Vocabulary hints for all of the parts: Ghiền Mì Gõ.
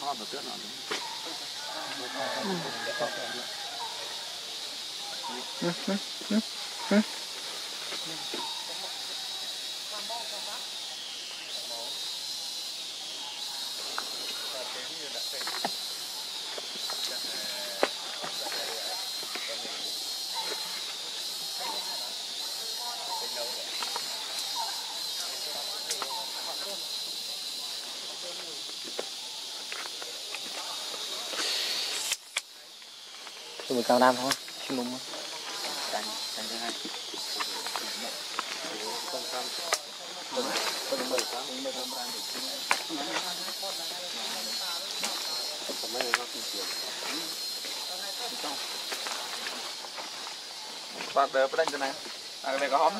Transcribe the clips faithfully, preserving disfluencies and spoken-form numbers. Thọt được nữa. Ừ, ừ, ừ, ừ. Tôi cao đam thôi, xin mừng thôi. Bạn đỡ bên trên này, cái này có hóm.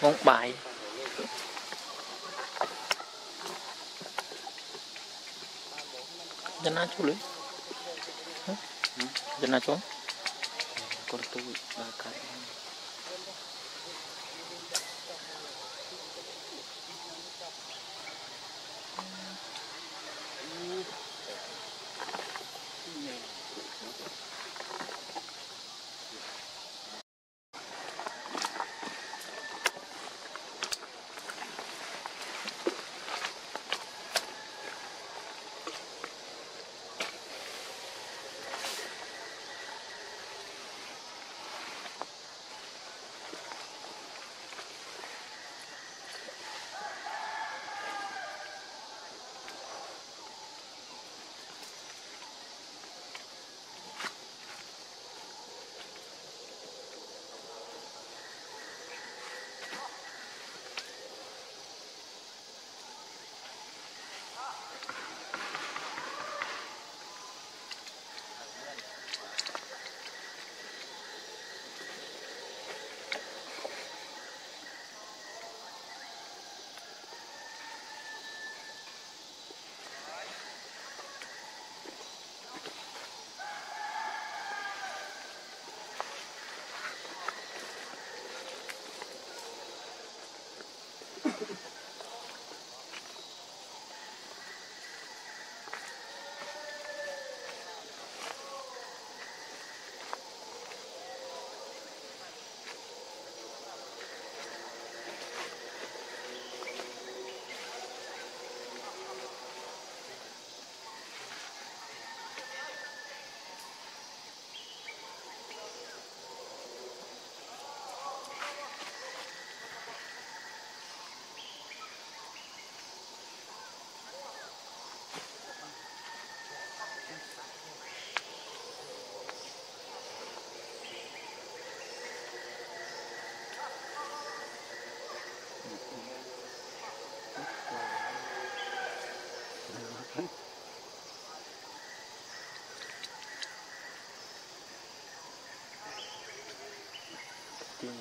Ngón bài Jana chú lưỡi Jana chú Con tôi ba cái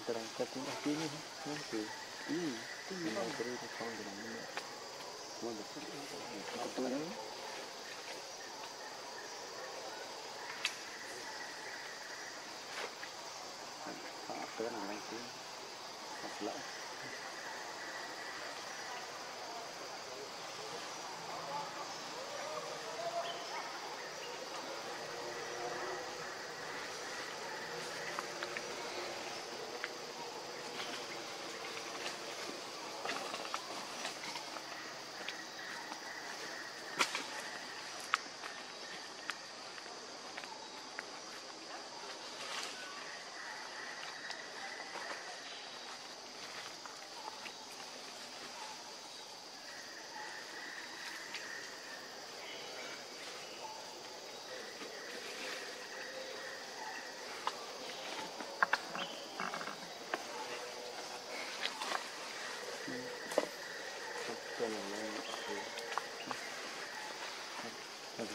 terangkat ini apa ini? Nanti ini ini beri diskon dengan ini. Boleh. Betul. tới là anh cứ học lẫm.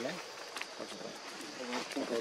Đấy, cái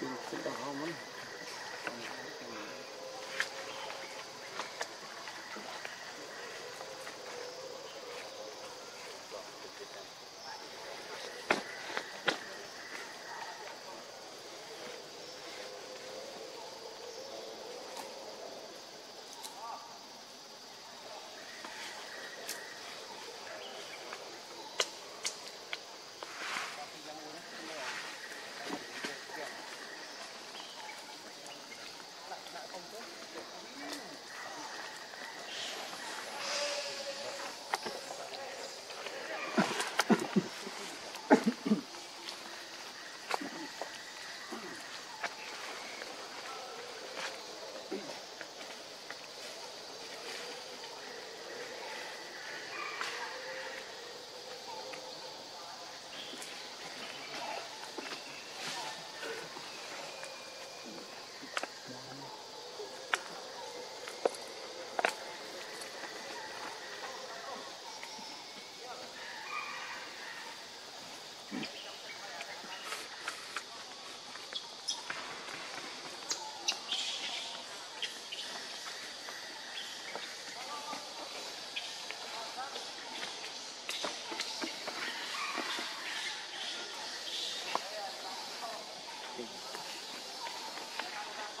cũng cũng đã không lắm.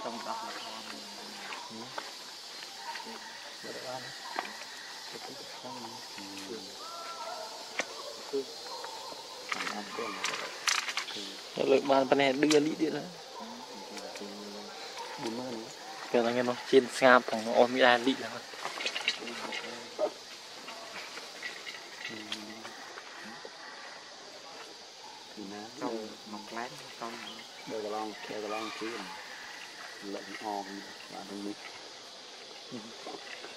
Trong đó là con để ăn để cái con cứ làm cái này lợi ban bên này đưa lít điện đó bún mắm cái là nghe nó trên sáp thằng ôm cái đàn lít là thì nó trong một lát con đều là long đều là long chứ lợn on và đồng mít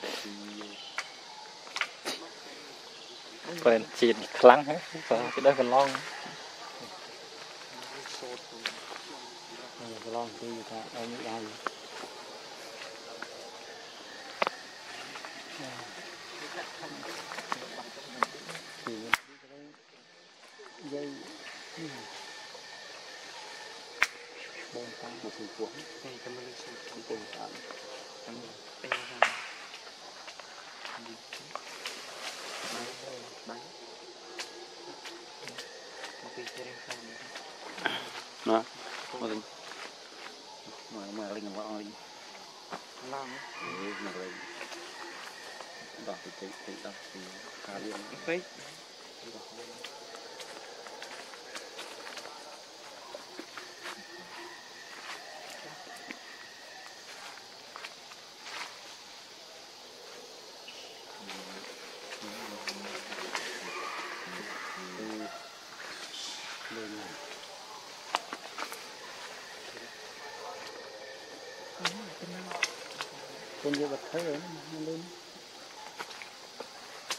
Hãy subscribe cho kênh Ghiền Mì Gõ để không bỏ lỡ những video hấp dẫn Hãy subscribe cho kênh Ghiền Mì Gõ để không bỏ lỡ những video hấp dẫn Hãy subscribe cho kênh Ghiền Mì Gõ để không bỏ lỡ những video hấp dẫn.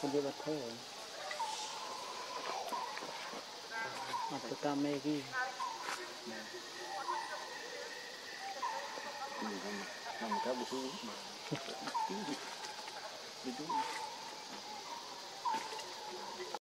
คนเดียวเท่าอัตตาเมกีมันมันมันก็ไม่ใช่